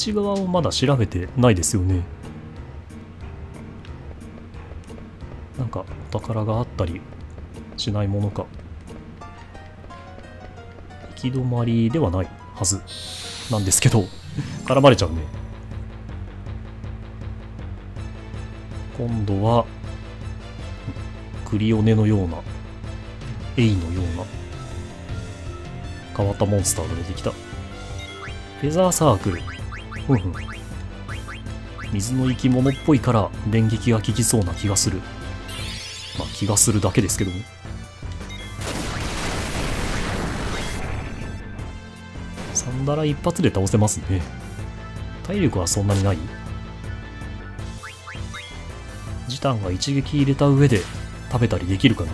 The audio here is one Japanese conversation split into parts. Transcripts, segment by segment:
内側をまだ調べてないですよね。なんかお宝があったりしないものか。行き止まりではないはずなんですけど絡まれちゃうね。今度はクリオネのようなエイのような変わったモンスターが出てきた。フェザーサークル、水の生き物っぽいから電撃が効きそうな気がする。まあ気がするだけですけども。サンダラ一発で倒せますね。体力はそんなにない。ジタンが一撃入れた上で食べたりできるかな。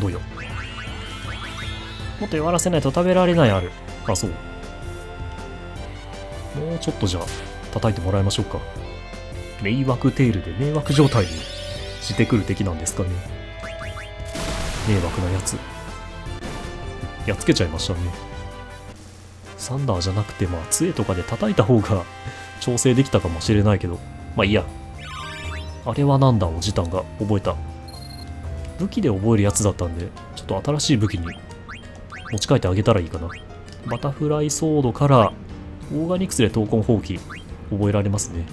どうよ。もっと弱らせないと食べられないある。あ、そう。もうちょっとじゃあ叩いてもらいましょうか。迷惑テールで迷惑状態にしてくる敵なんですかね。迷惑なやつ。やっつけちゃいましたね。サンダーじゃなくて、まあ杖とかで叩いた方が調整できたかもしれないけど、まあいいや。あれはなんだおじたんが覚えた。武器で覚えるやつだったんで、ちょっと新しい武器に持ち替えてあげたらいいかな。バタフライソードからオーガニクスで闘魂放棄覚えられますね。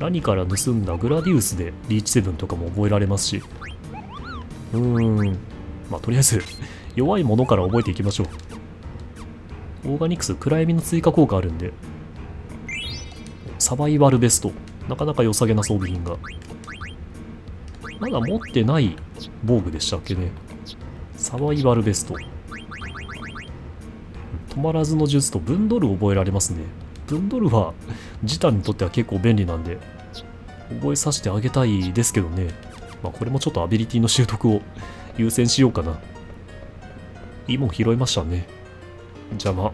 ラニから盗んだグラディウスでリーチセブンとかも覚えられますし。まあとりあえず弱いものから覚えていきましょう。オーガニクス暗闇の追加効果あるんで。サバイバルベスト、なかなか良さげな装備品が。まだ持ってない防具でしたっけね。サバイバルベスト、止まらずの術とブンドル覚えられますね。ブンドルはジタンにとっては結構便利なんで覚えさせてあげたいですけどね。まあこれもちょっとアビリティの習得を優先しようかな。いいもん拾いましたね。じゃあま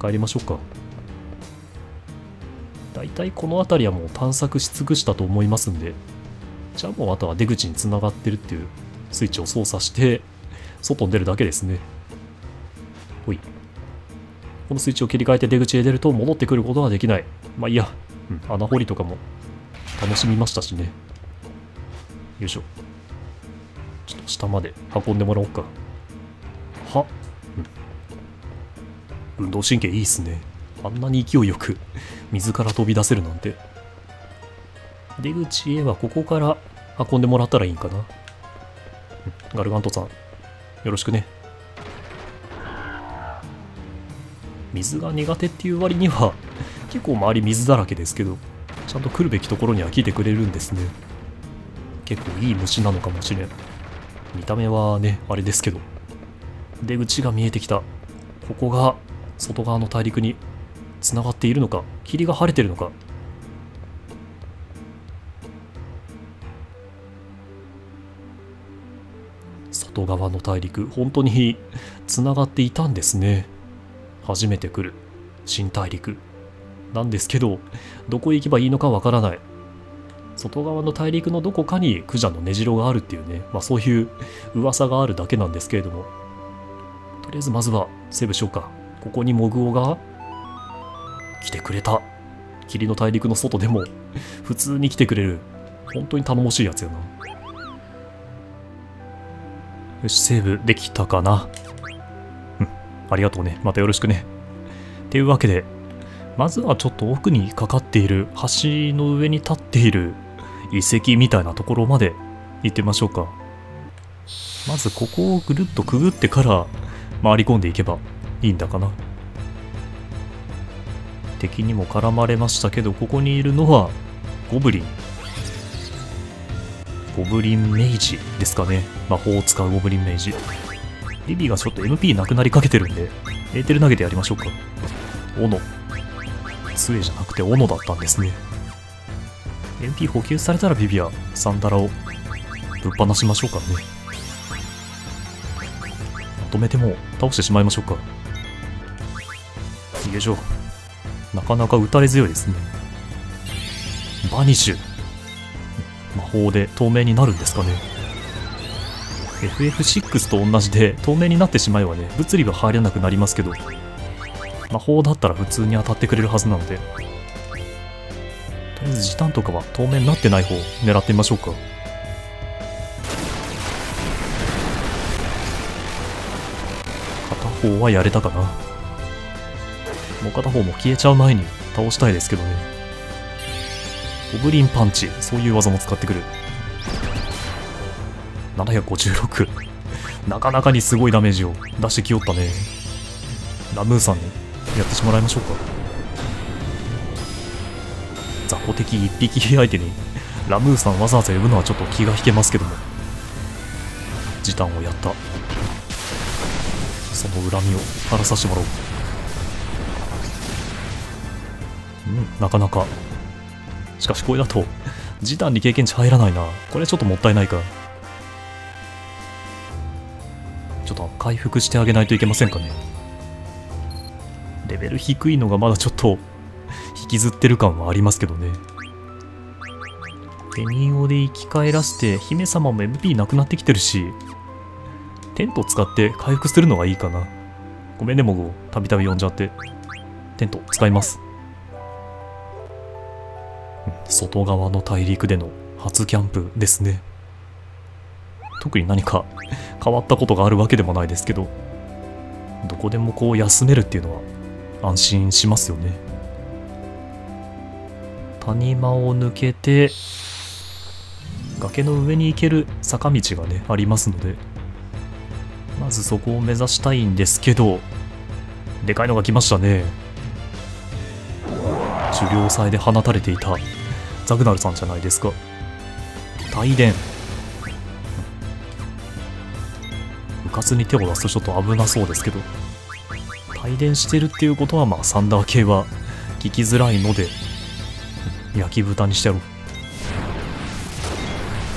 あ帰りましょうか。だいたいこの辺りはもう探索し尽くしたと思いますんで、じゃあもうあとは出口につながってるっていうスイッチを操作して外に出るだけですね。ほい。このスイッチを切り替えて出口へ出ると戻ってくることはできない。まあいいや、穴掘りとかも楽しみましたしね。よいしょ。ちょっと下まで運んでもらおうか。は、運動神経いいっすね。あんなに勢いよく水から飛び出せるなんて。出口へはここから運んでもらったらいいんかな。ガルガントさん、よろしくね。水が苦手っていう割には結構周り水だらけですけど、ちゃんと来るべきところには来てくれるんですね。結構いい虫なのかもしれん。見た目はねあれですけど。出口が見えてきた。ここが外側の大陸につながっているのか、霧が晴れてるのか。外側の大陸、本当につながっていたんですね。初めて来る新大陸なんですけど、どこへ行けばいいのかわからない。外側の大陸のどこかにクジャの根城があるっていうね、まあそういう噂があるだけなんですけれども、とりあえずまずはセーブしようか。ここにモグオが来てくれた。霧の大陸の外でも普通に来てくれる。本当に頼もしいやつやな。よし、セーブできたかな。ありがとうね。またよろしくね。っていうわけで、まずはちょっと奥にかかっている橋の上に立っている遺跡みたいなところまで行ってみましょうか。まずここをぐるっとくぐってから回り込んでいけばいいんだかな。敵にも絡まれましたけど、ここにいるのはゴブリン。ゴブリンメイジですかね。魔法を使うゴブリンメイジ。リビーがちょっと MP なくなりかけてるんで、エーテル投げてやりましょうか。斧。杖じゃなくて斧だったんですね。MP 補給されたらビビはサンダラをぶっ放しましょうかね。まとめても倒してしまいましょうか。よいしょ。なかなか打たれ強いですね。バニッシュ。魔法で透明になるんですかね。FF6 と同じで透明になってしまえばね、物理は入らなくなりますけど、魔法だったら普通に当たってくれるはずなので、とりあえず時短とかは透明になってない方を狙ってみましょうか。片方はやれたかな。もう片方も消えちゃう前に倒したいですけどね。ゴブリンパンチ、そういう技も使ってくる。756 なかなかにすごいダメージを出してきよったね。ラムーさんにやってもらいましょうか。雑魚敵1匹相手にラムーさんわざわざ呼ぶのはちょっと気が引けますけども、時短をやった。その恨みを晴らさせてもらおう。うん、なかなか。しかしこれだと時短に経験値入らないな。これちょっともったいないか。ちょっと回復してあげないといけませんかね。レベル低いのがまだちょっと引きずってる感はありますけどね。ペニオで生き返らせて、姫様も MP なくなってきてるし、テント使って回復するのがいいかな。ごめんね、モグをたびたび呼んじゃって。テント使います。外側の大陸での初キャンプですね。特に何か変わったことがあるわけでもないですけど、どこでもこう休めるっていうのは安心しますよね。谷間を抜けて崖の上に行ける坂道がね、ありますので、まずそこを目指したいんですけど、でかいのが来ましたね。狩猟祭で放たれていたザグナルさんじゃないですか。大電、うかつに手を出すとちょっと危なそうですけど、帯電してるっていうことはまあサンダー系は効きづらいので焼き豚にしてやろう。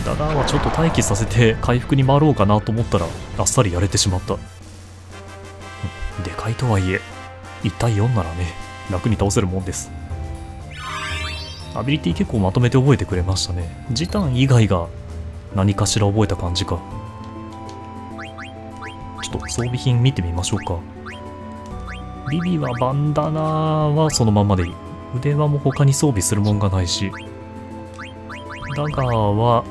ダダーはちょっと待機させて回復に回ろうかなと思ったらあっさりやれてしまった。でかいとはいえ1対4ならね、楽に倒せるもんです。アビリティ結構まとめて覚えてくれましたね。時短以外が何かしら覚えた感じか。ちょっと装備品見てみましょうか。ビビはバンダナはそのままでいい。腕輪も他に装備するもんがないし、ダガーは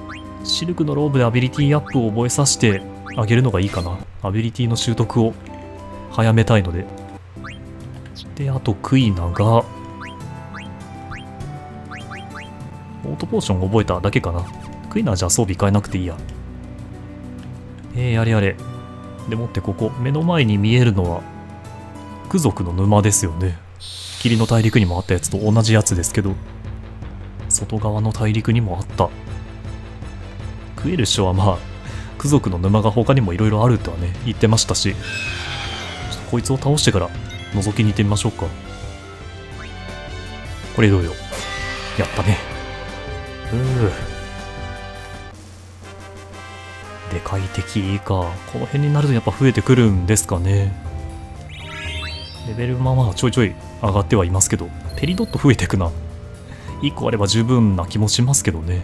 シルクのローブでアビリティアップを覚えさせてあげるのがいいかな。アビリティの習得を早めたいので。で、あとクイナがオートポーション覚えただけかな。クイナじゃ装備変えなくていいや。やれやれ。でもってここ目の前に見えるのはク族の沼ですよね。霧の大陸にもあったやつと同じやつですけど、外側の大陸にもあった。クエルショはまあク族の沼が他にもいろいろあるとはね、言ってましたし、こいつを倒してから覗きに行ってみましょうか。これどうよ。やったね。でかい敵か。この辺になるとやっぱ増えてくるんですかね。レベルまあまあちょいちょい上がってはいますけど、ペリドット増えてくな。1個あれば十分な気もしますけどね。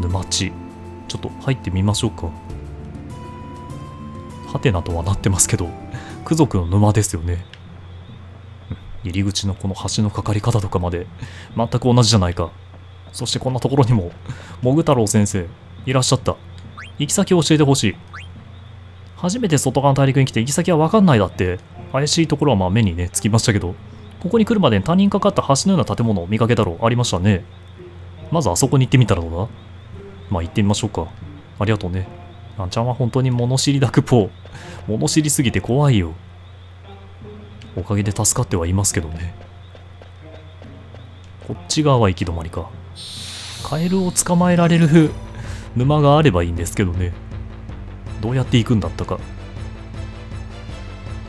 沼地、ちょっと入ってみましょうか。ハテナとはなってますけど、ク族の沼ですよね。入り口のこの橋のかかり方とかまで全く同じじゃないか。そしてこんなところにもモグ太郎先生いらっしゃった。行き先を教えてほしい。初めて外側の大陸に来て行き先は分かんないだって。怪しいところはまあ目にねつきましたけど、ここに来るまでに他人かかった橋のような建物を見かけたろう。ありましたね。まずあそこに行ってみたらどうだ。まあ行ってみましょうか。ありがとうね。あんちゃんは本当に物知りだくぽ。物知りすぎて怖いよ。おかげで助かってはいますけどね。こっち側は行き止まりか。カエルを捕まえられる沼があればいいんですけどね。どうやって行くんだったか。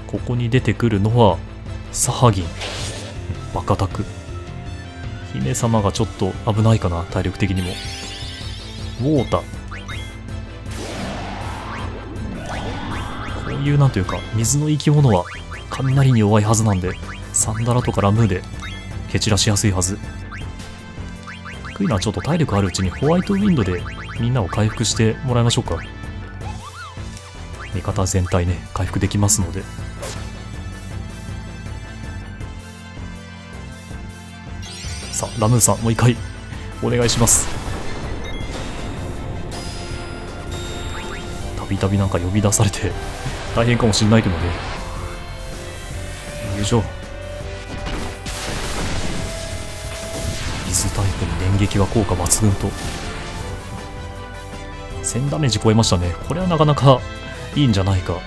ここに出てくるのはサハギン、バカタク。姫様がちょっと危ないかな、体力的にも。ウォータ、こういうなんというか水の生き物は雷に弱いはずなんで、サンダラとかラムーで蹴散らしやすいはず。クイナはちょっと体力あるうちにホワイトウィンドでみんなを回復してもらいましょうか。味方全体ね、回復できますので。さあ、ラムーさん、もう一回お願いします。たびたびなんか呼び出されて大変かもしれないけどね。よいしょ。水タイプの電撃は効果抜群と。1000ダメージ超えましたね。これはなかなかいいんじゃないか。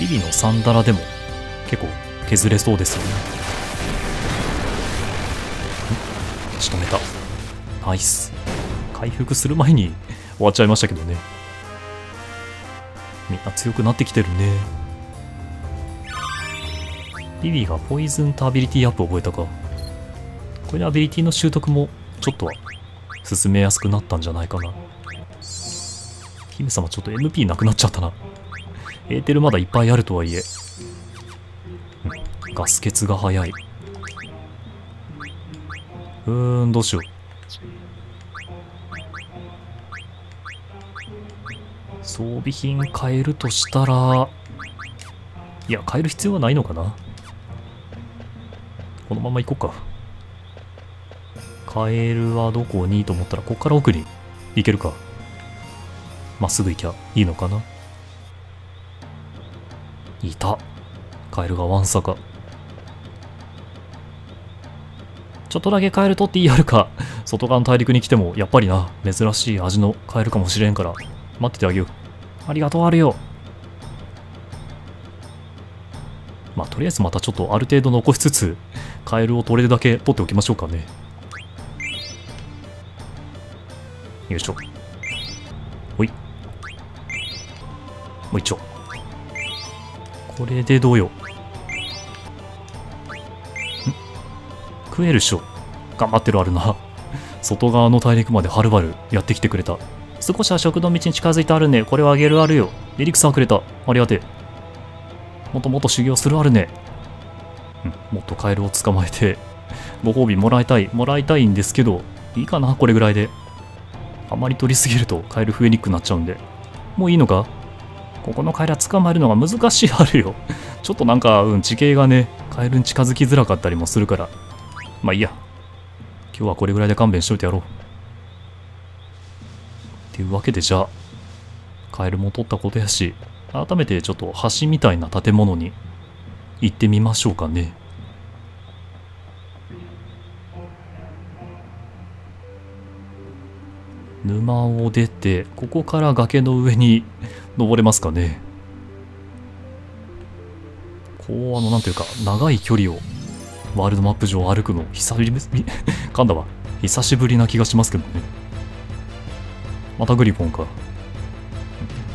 リリのサンダラでも結構削れそうですよね。仕留めた。ナイス。回復する前に終わっちゃいましたけどね。みんな強くなってきてるね。リリーがポイズンとアビリティアップを覚えたか。これでアビリティの習得もちょっとは進めやすくなったんじゃないかな。姫様ちょっと MP なくなっちゃったな。エーテルまだいっぱいあるとはいえ、うん、ガス欠が早い。どうしよう。装備品変えるとしたら、いや変える必要はないのかな。このまま行こうか。カエルはどこにと思ったら、ここから奥に行けるか。まっすぐ行きゃいいのかな。いた。カエルがワンサか。ちょっとだけカエル取っていいやるか。外側の大陸に来てもやっぱりな、珍しい味のカエルかもしれんから待っててあげよう。ありがとう、あるよ。まあとりあえずまたちょっとある程度残しつつ、カエルを取れるだけ取っておきましょうかね。よいしょ。ほい、もう一丁。これでどうよ。ん、食えるっしょ。頑張ってるあるな。外側の大陸まではるばるやってきてくれた。少しは食堂道に近づいてあるね。これをあげるあるよ。リリクさんくれた。ありがてえ。もっともっと修行するあるね。うん、もっとカエルを捕まえて、ご褒美もらいたいんですけど、いいかな、これぐらいで。あまり取りすぎるとカエル増えにくくなっちゃうんで。もういいのか。ここのカエルは捕まえるのが難しいあるよ。ちょっとなんか、うん、地形がね、カエルに近づきづらかったりもするから。まあいいや。今日はこれぐらいで勘弁しといてやろう。というわけで、じゃあカエルも取ったことやし、改めてちょっと橋みたいな建物に行ってみましょうかね。沼を出て、ここから崖の上に登れますかね。こう、なんというか、長い距離をワールドマップ上歩くの久しぶりな気がしますけどね。またグリフォンか。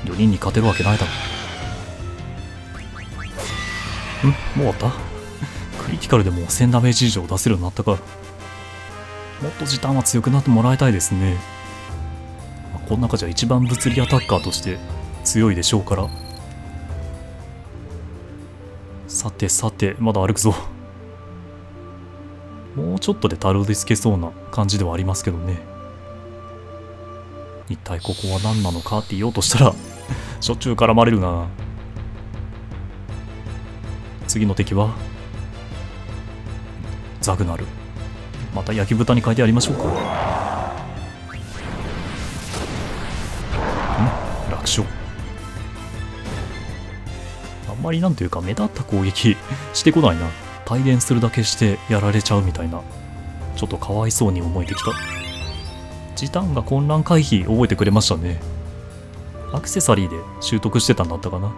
4人に勝てるわけないだろう。ん、もう終わった。クリティカルでも1000ダメージ以上出せるようになったか。もっと時短は強くなってもらいたいですね。まあ、この中じゃ一番物理アタッカーとして強いでしょうから。さてさて、まだ歩くぞ。もうちょっとでたどり着けそうな感じではありますけどね。一体ここは何なのかって言おうとしたらしょっちゅう絡まれるな。次の敵はザグナル。また焼き豚に変えてやりましょうか。ん、楽勝。あんまりなんというか目立った攻撃してこないな。帯電するだけしてやられちゃうみたいな。ちょっとかわいそうに思えてきた。時短が混乱回避覚えてくれましたね。アクセサリーで習得してたんだったかな。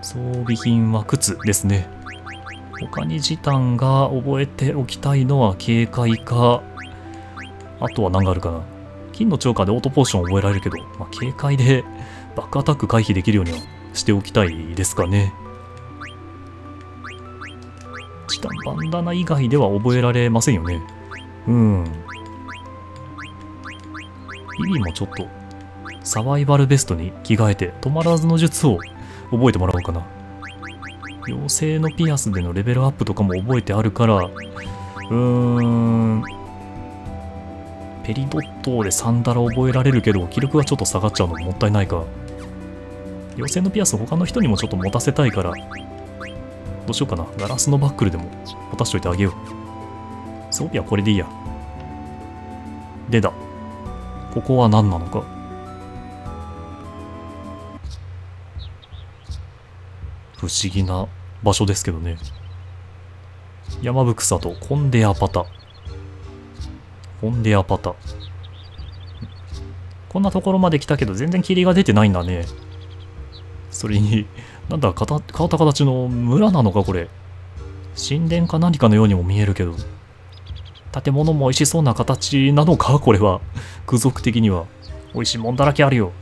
装備品は靴ですね。他に時短が覚えておきたいのは警戒か、あとは何があるかな。金の超過でオートポーション覚えられるけど、まあ、警戒でバックアタック回避できるようにはしておきたいですかね。時短バンダナ以外では覚えられませんよね。うん。リリーもちょっとサバイバルベストに着替えて、止まらずの術を覚えてもらおうかな。妖精のピアスでのレベルアップとかも覚えてあるから、ペリドットでサンダラ覚えられるけど気力がちょっと下がっちゃうのもったいないか。妖精のピアス他の人にもちょっと持たせたいから、どうしようかな、ガラスのバックルでも持たしといてあげよう。装備はこれでいいや。でだ、ここは何なのか。不思議な場所ですけどね。山ぶ草とコンデアパタ。コンデアパタ。こんなところまで来たけど全然霧が出てないんだね。それに、なんだか変わった形の村なのかこれ。神殿か何かのようにも見えるけど。建物も美味しそうな形なのかこれは。空族的には。美味しいもんだらけあるよ。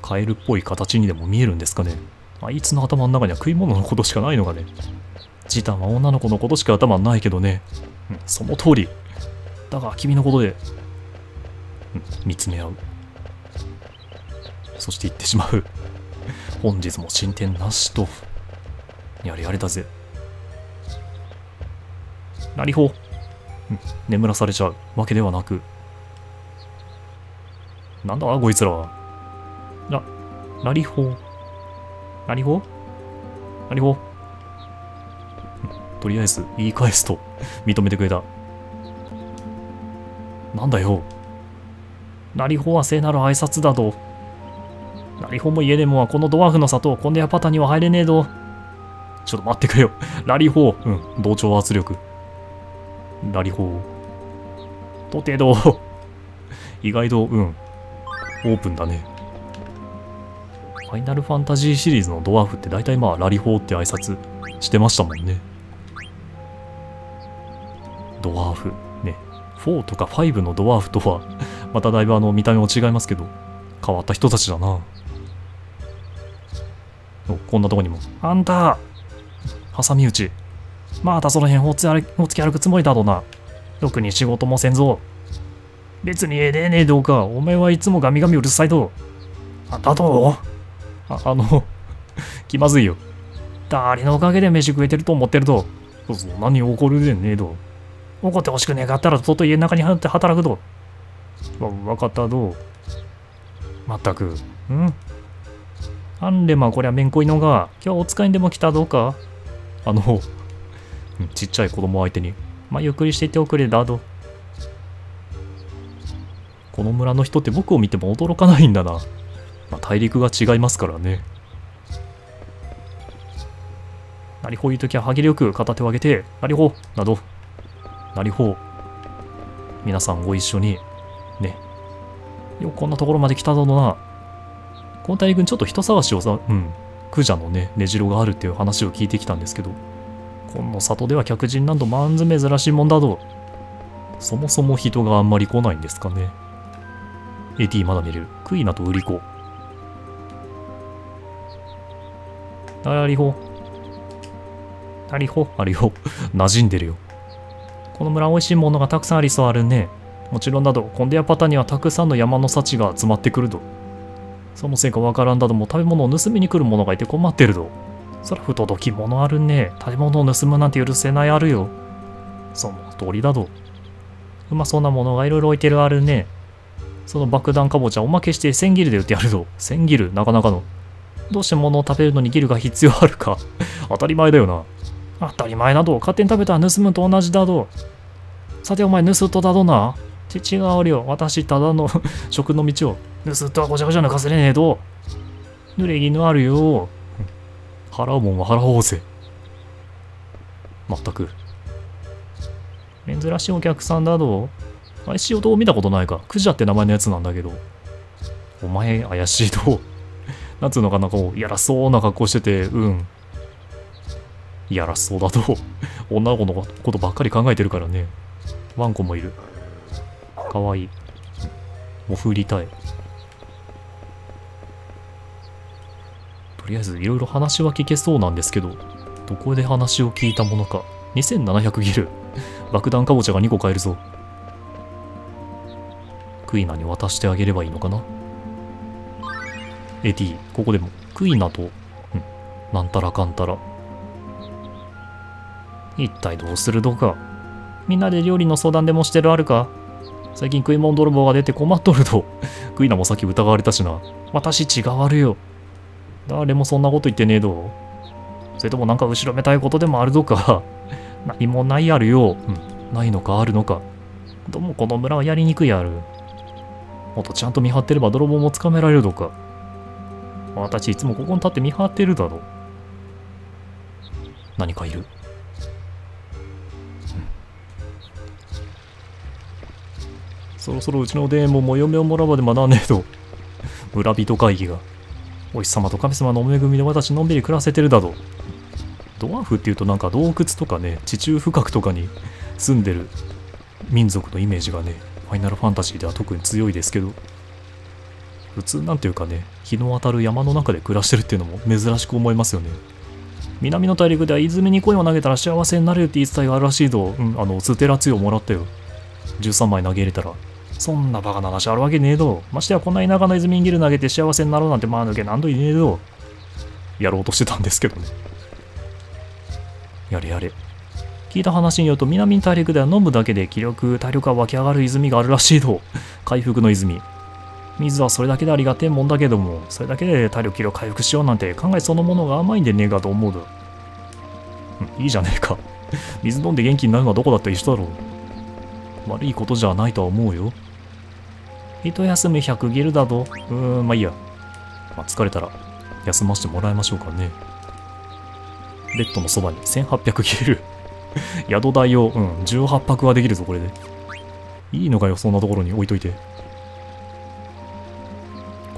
カエルっぽい形にでも見えるんですかね。あいつの頭の中には食い物のことしかないのかね。ジタンは女の子のことしか頭ないけどね。うん、その通り。だが君のことで、うん、見つめ合う。そして行ってしまう。本日も進展なしと。やれやれだぜ。なりほう、うん、眠らされちゃうわけではなく。なんだこいつらは。なりほう。なりほうなりほう。とりあえず言い返すと認めてくれた。なんだよ。なりほうは聖なる挨拶だと。なりほうも家でもはこのドワーフの里、コンデアパタには入れねえど。ちょっと待ってくれよ。なりほう。うん、同調圧力。なりほう。とてど。意外と、うん、オープンだね。ファイナルファンタジーシリーズのドワーフって大体まあ、ラリホーって挨拶してましたもんね。ドワーフね、4とか5のドワーフとはまただいぶ見た目も違いますけど、変わった人たちだな。お、こんなとこにも。あんた挟み撃ち。またその辺ほつき歩くつもりだろうな。特に仕事もせんぞ。別にええでねえどうか。おめえはいつもガミガミうるさいと。あんたと気まずいよ。誰のおかげで飯食えてると思ってると。そうそう、何怒るでねえど。怒ってほしくねえかったらとっと家の中に入って働くと。わかったどう。まったく。んあんれまこりゃめんこいのが、今日お使いにでも来たどうか。ちっちゃい子供相手に。まあ、ゆっくりしていっておくれだど。この村の人って僕を見ても驚かないんだな。まあ、大陸が違いますからね。なりほういうときは歯切れよく片手を上げて、なりほうなど。なりほう、皆さんご一緒にね。よくこんなところまで来たぞのな。この大陸ちょっと人探しをさ、クジャのね、根城があるっていう話を聞いてきたんですけど、この里では客人なんとまんず珍しいもんだぞ。そもそも人があんまり来ないんですかね。AT まだ見れる。クイナとウリコ。なりほう。なりほう。あるよ。馴染んでるよ。この村美味しいものがたくさんありそうあるね。もちろんだと、コンデアパタにはたくさんの山の幸が集まってくると。そのせいかわからんだども、食べ物を盗みに来る者がいて困ってると。そら不届き者あるね。食べ物を盗むなんて許せないあるよ。その通りだと。うまそうなものがいろいろ置いてるあるね。その爆弾かぼちゃおまけして千ギルで売ってやると。千ギル、なかなかの。どうして物を食べるのにギルが必要あるか。当たり前だよな。当たり前など、勝手に食べたら盗むと同じだど。さてお前、盗人だどな。違うよ。私、ただの食の道を。盗人はごちゃごちゃ抜かせれねえど。濡れ衣あるよ。払うもんは払おうぜ。まったく。珍しいお客さんだど。怪しい音を見たことないか。クジャって名前のやつなんだけど。お前、怪しいど。なんつうのかな、こう、やらそうな格好してて、やらそうだと。女の子のことばっかり考えてるからね。ワンコもいる。かわいい。もふりたい。とりあえずいろいろ話は聞けそうなんですけど、どこで話を聞いたものか。2700ギル。爆弾かぼちゃが2個買えるぞ。クイナに渡してあげればいいのかな。エディ、ここでも。クイナと、なんたらかんたら。一体どうするどか。みんなで料理の相談でもしてるあるか。最近食い物泥棒が出て困っとるとクイナもさっき疑われたしな。私違わるよ。誰もそんなこと言ってねえど。それともなんか後ろめたいことでもあるのか。何もないやるよ。うん、ないのかあるのか。どうもこの村はやりにくいやる。もっとちゃんと見張ってれば泥棒もつかめられるのか。私いつもここに立って見張ってるだろ。何かいる。そろそろうちのデーモンも嫁をもらうまで学んねえと。村人会議が。お日様と神様のお恵みで私のんびり暮らせてるだろう。ドワーフっていうとなんか洞窟とかね、地中深くとかに住んでる民族のイメージがね、ファイナルファンタジーでは特に強いですけど、普通なんていうかね、日の当たる山の中で暮らしてるっていうのも珍しく思いますよね。南の大陸では泉にコインを投げたら幸せになれるって言い伝えがあるらしいと、ステラツヨをもらったよ。13枚投げ入れたら、そんなバカな話あるわけねえど。ましてやこんな田舎の泉にギル投げて幸せになろうなんてまあ抜け何度いねえど。やろうとしてたんですけどね。やれやれ。聞いた話によると南大陸では飲むだけで体力が湧き上がる泉があるらしいと。回復の泉。水はそれだけでありがてえもんだけども、それだけで体力気力回復しようなんて考えそのものが甘いんでねえかと思うだ。うん、いいじゃねえか。水飲んで元気になるのはどこだって一緒だろう。悪いことじゃないとは思うよ。一休み100ギルだと。まあいいや。まあ、疲れたら休ませてもらいましょうかね。ベッドのそばに1800ギル。宿代を、18泊はできるぞ、これで。いいのかよ、そんなところに置いといて。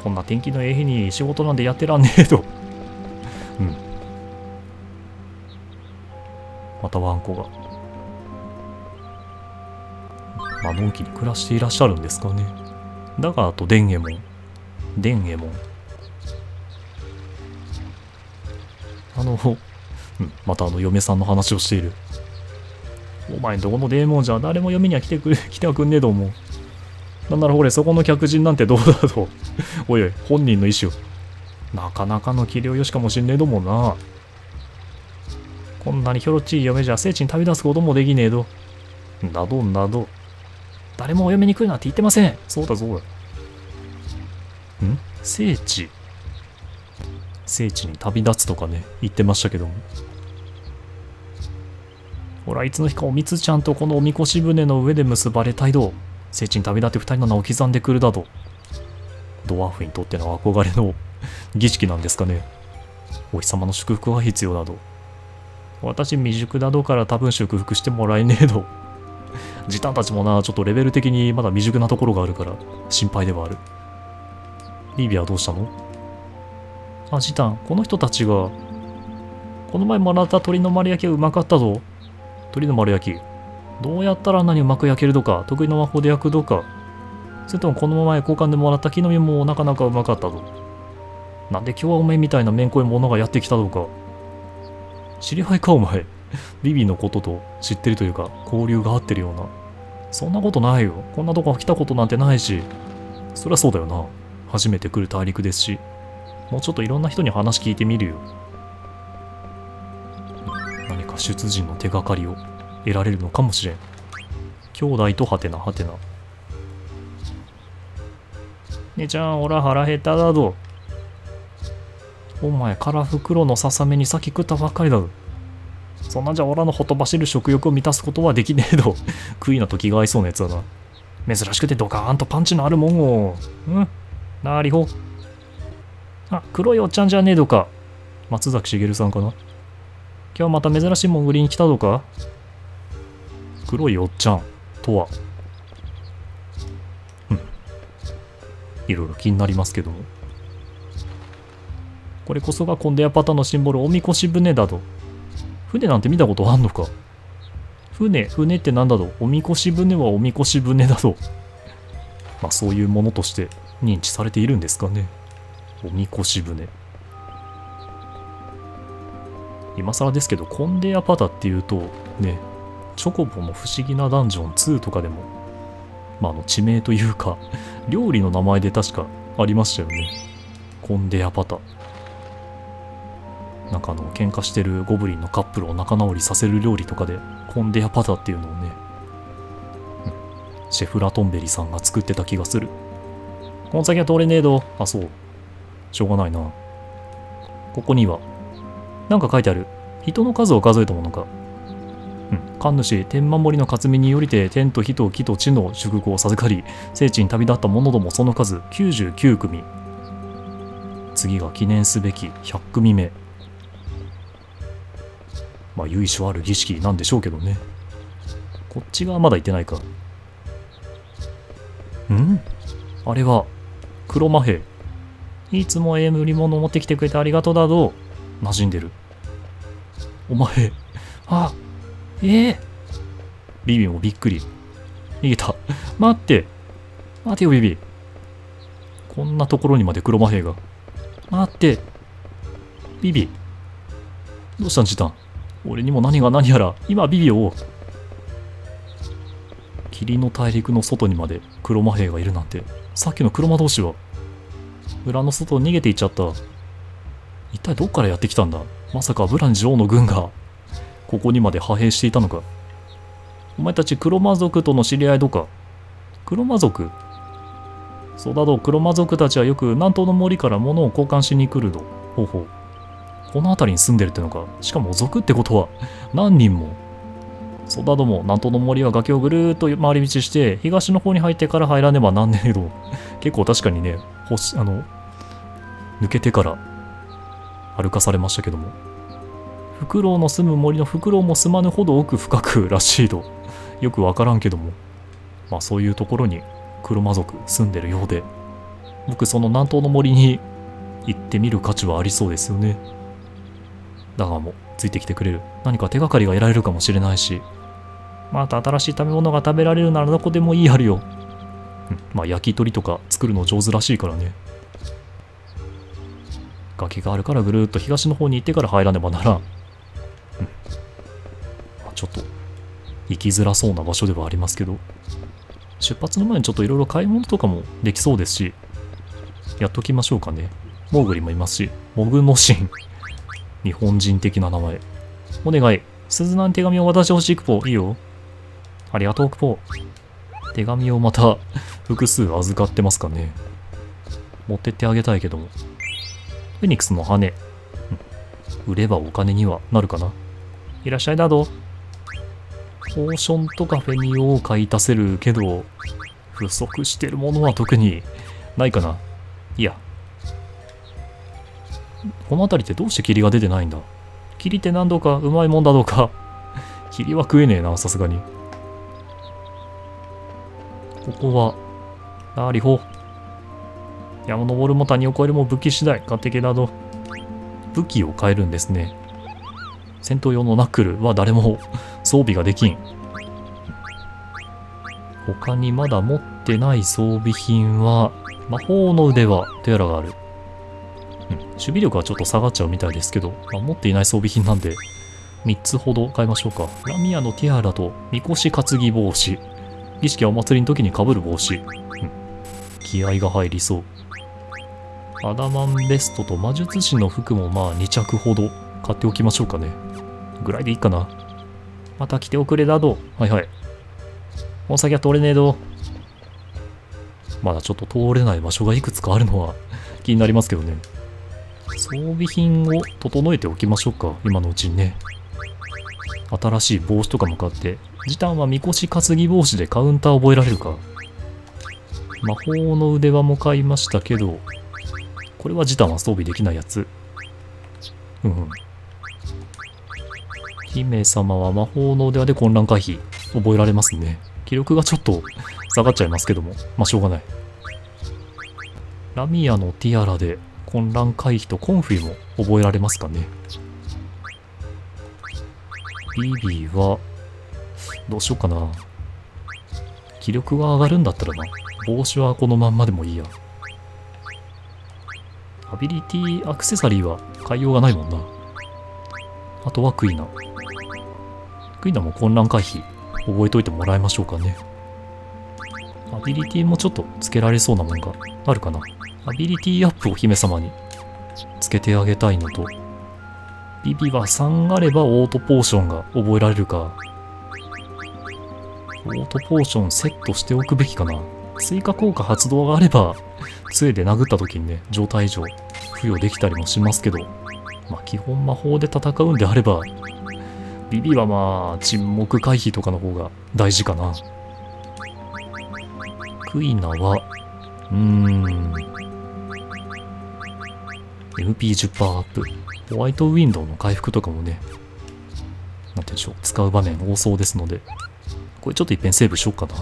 こんな天気のええ日に仕事なんでやってらんねえと。うん。またワンコが。まあのんきに暮らしていらっしゃるんですかね。だがあと伝右衛門また嫁さんの話をしている。お前どこの伝右衛門じゃ誰も嫁には来てはくんねえども。なんならほれそこの客人なんてどうだと。おいおい本人の意思を。なかなかの器量よしかもしんねえどもな。こんなにひょろっちい嫁じゃ聖地に旅立つこともできねえど。などなど。誰もお嫁に来るなんて言ってません。そうだそうだ。聖地に旅立つとかね、言ってましたけども。ほら、いつの日かおみつちゃんとこのおみこし船の上で結ばれたいど。聖地に旅立って二人の名を刻んでくるだと。ドワーフにとっての憧れの儀式なんですかね。お日様の祝福は必要だと。私未熟だどから多分祝福してもらえねえど。時短たちもな、ちょっとレベル的にまだ未熟なところがあるから、心配ではある。リービアはどうしたの？あ、時短、この人たちが、この前もらった鶏の丸焼きはうまかったぞ。鶏の丸焼き。どうやったらあんなにうまく焼けるのか、得意の魔法で焼くのか。それともこの前交換でもらった木の実もなかなかうまかったぞ。なんで今日はおめえみたいなめんこいものがやってきたのか。知り合いか、お前。ビビのことと知ってるというか交流があってるような。そんなことないよ。こんなとこ来たことなんてないし。そりゃそうだよな。初めて来る大陸ですし。もうちょっといろんな人に話聞いてみるよ。何か出陣の手がかりを得られるのかもしれん。兄弟とはてなはてな。姉ちゃん、おら腹減っただど。お前から袋のささめにさっき食ったばっかりだぞ。そんなんじゃオラのほとばしる食欲を満たすことはできねえど。クイナと気が合いそうなやつだな。珍しくてドカーンとパンチのあるもんを。なりほ。あ、黒いおっちゃんじゃねえどか。松崎しげるさんかな。今日また珍しいもん売りに来たどか。黒いおっちゃんとは。いろいろ気になりますけども。これこそがコンデヤパタのシンボル、おみこし船だと。船なんて見たことあんのか。船ってなんだろう。おみこし船はおみこし船だぞ。まあそういうものとして認知されているんですかね。おみこし船。今更ですけど、コンデヤパタっていうとね、チョコボの不思議なダンジョン2とかでも、地名というか、料理の名前で確かありましたよね。コンデヤパタ。なんか喧嘩してるゴブリンのカップルを仲直りさせる料理とかでコンデヤパタっていうのをね、シェフ・ラトンベリさんが作ってた気がする。この先は通れねえど。あ、そう。しょうがないな。ここには、なんか書いてある。人の数を数えたものか。うん。神主、天満堀の克実によりて、天と火と木と地の祝福を授かり、聖地に旅立った者どもその数、99組。次が記念すべき100組目。まあ、由緒ある儀式なんでしょうけどね。こっち側まだ行ってないか。ん？あれは、黒魔兵。いつも売り物を持ってきてくれてありがとうだど。馴染んでる。お前、あ、ビビもびっくり。逃げた。待って。待てよ、ビビ。こんなところにまで黒魔兵が。待って。ビビ。どうしたん、ジタン。俺にも何が何やら、今ビビを追う。霧の大陸の外にまで黒魔兵がいるなんて、さっきの黒魔同士は、村の外を逃げていっちゃった。一体どっからやってきたんだ。まさかブラン女王の軍が、ここにまで派兵していたのか。お前たち黒魔族との知り合いどか。黒魔族？そうだど、黒魔族たちはよく南東の森から物を交換しに来るど。ほうほう。この辺りに住んでるってのか。しかも族ってことは何人も。そうだども、南東の森は崖をぐるーっと回り道して、東の方に入ってから入らねばなんねえど。結構確かにね、抜けてから歩かされましたけども。フクロウの住む森のフクロウも住まぬほど奥深くらしいど。よくわからんけども。まあそういうところに黒魔族住んでるようで。僕その南東の森に行ってみる価値はありそうですよね。だがもうついてきてくれる。何か手がかりが得られるかもしれないし、また新しい食べ物が食べられるならどこでもいいあるよ。うん、まあ焼き鳥とか作るの上手らしいからね。崖があるからぐるーっと東の方に行ってから入らねばならん。うん、まあ、ちょっと行きづらそうな場所ではありますけど、出発の前にちょっといろいろ買い物とかもできそうですし、やっときましょうかね。モーグリもいますし、モグモシン。日本人的な名前。お願い。鈴菜に手紙を渡してほしいクポ。いいよ。ありがとうクポ。手紙をまた複数預かってますかね。持ってってあげたいけども。フェニックスの羽。うん、売ればお金にはなるかな。いらっしゃいだど。ポーションとかフェニオを買い足せるけど、不足してるものは特にないかな。いや。この辺りってどうして霧が出てないんだ。霧って何度かうまいもんだどうか。霧は食えねえな、さすがに。ここは、あーリホ。山登るも谷を越えるも武器次第。勝手気など。武器を変えるんですね。戦闘用のナックルは誰も装備ができん。他にまだ持ってない装備品は、魔法の腕輪とやらがある。守備力はちょっと下がっちゃうみたいですけど、まあ、持っていない装備品なんで3つほど買いましょうか。ラミアのティアラとみこし担ぎ帽子。儀式やお祭りの時にかぶる帽子、うん、気合が入りそう。アダマンベストと魔術師の服もまあ2着ほど買っておきましょうかね。ぐらいでいいかな。また来ておくれだど。はいはい。この先は通れねえど。まだちょっと通れない場所がいくつかあるのは気になりますけどね。装備品を整えておきましょうか、今のうちにね。新しい帽子とかも買って、時短はみこし担ぎ帽子でカウンター覚えられるか。魔法の腕輪も買いましたけど、これは時短は装備できないやつ。うんうん。姫様は魔法の腕輪で混乱回避、覚えられますね。気力がちょっと下がっちゃいますけども、まあしょうがない。ラミアのティアラで、混乱回避とコンフィも覚えられますかね。ビビは、どうしようかな。気力が上がるんだったらな。帽子はこのまんまでもいいや。アビリティアクセサリーは変えようがないもんな。あとはクイナ。クイナも混乱回避覚えといてもらいましょうかね。アビリティもちょっとつけられそうなもんがあるかな。アビリティアップを姫様につけてあげたいのと、ビビは3あればオートポーションが覚えられるか。オートポーションセットしておくべきかな。追加効果発動があれば、杖で殴った時にね、状態異常付与できたりもしますけど、まあ基本魔法で戦うんであれば、ビビはまあ沈黙回避とかの方が大事かな。クイナは、MP10% アップ。ホワイトウィンドウの回復とかもね、なんて言うんでしょう、使う場面多そうですので、これちょっと一遍セーブしようかな。